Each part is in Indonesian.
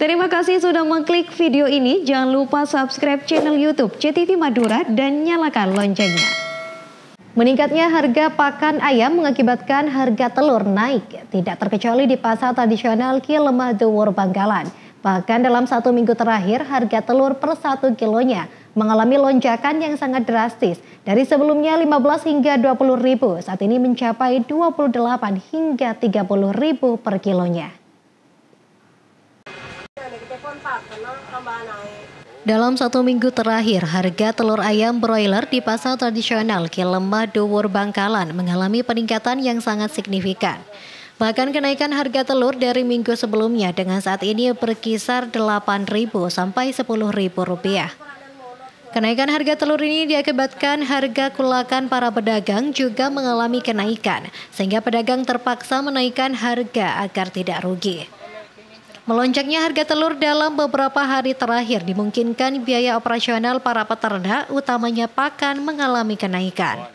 Terima kasih sudah mengklik video ini. Jangan lupa subscribe channel YouTube JTV Madura dan nyalakan loncengnya. Meningkatnya harga pakan ayam mengakibatkan harga telur naik, tidak terkecuali di pasar tradisional Kelemah Duwur Bangkalan. Bahkan dalam satu minggu terakhir, harga telur per 1 kilonya mengalami lonjakan yang sangat drastis. Dari sebelumnya 15 hingga 20 ribu, saat ini mencapai 28 hingga 30 ribu per kilonya. Dalam satu minggu terakhir, harga telur ayam broiler di pasar tradisional Kelemah Duwur Bangkalan mengalami peningkatan yang sangat signifikan. Bahkan kenaikan harga telur dari minggu sebelumnya dengan saat ini berkisar Rp8.000 sampai Rp10.000. Kenaikan harga telur ini diakibatkan harga kulakan para pedagang juga mengalami kenaikan, sehingga pedagang terpaksa menaikkan harga agar tidak rugi. Melonjaknya harga telur dalam beberapa hari terakhir dimungkinkan biaya operasional para peternak, utamanya pakan, mengalami kenaikan.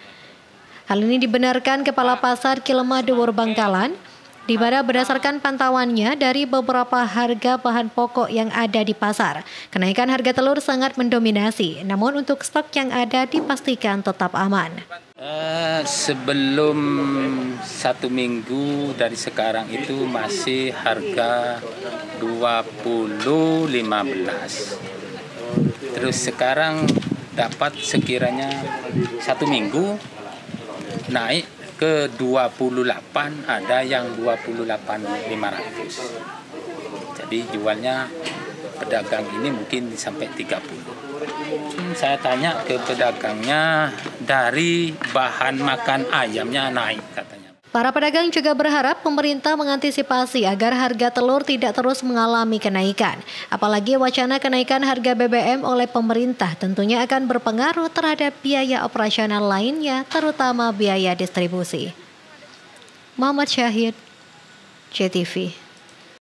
Hal ini dibenarkan Kepala Pasar Kelemah Duwur Bangkalan, di mana berdasarkan pantauannya dari beberapa harga bahan pokok yang ada di pasar, kenaikan harga telur sangat mendominasi. Namun untuk stok yang ada dipastikan tetap aman. Sebelum satu minggu dari sekarang itu masih harga 20.15. Terus sekarang dapat sekiranya satu minggu naik ke 28, ada yang 28.500. Jadi jualnya pedagang ini mungkin sampai 30. Saya tanya ke pedagangnya, dari bahan makan ayamnya naik katanya. Para pedagang juga berharap pemerintah mengantisipasi agar harga telur tidak terus mengalami kenaikan. Apalagi wacana kenaikan harga BBM oleh pemerintah tentunya akan berpengaruh terhadap biaya operasional lainnya, terutama biaya distribusi. Muhammad Syahid, JTV.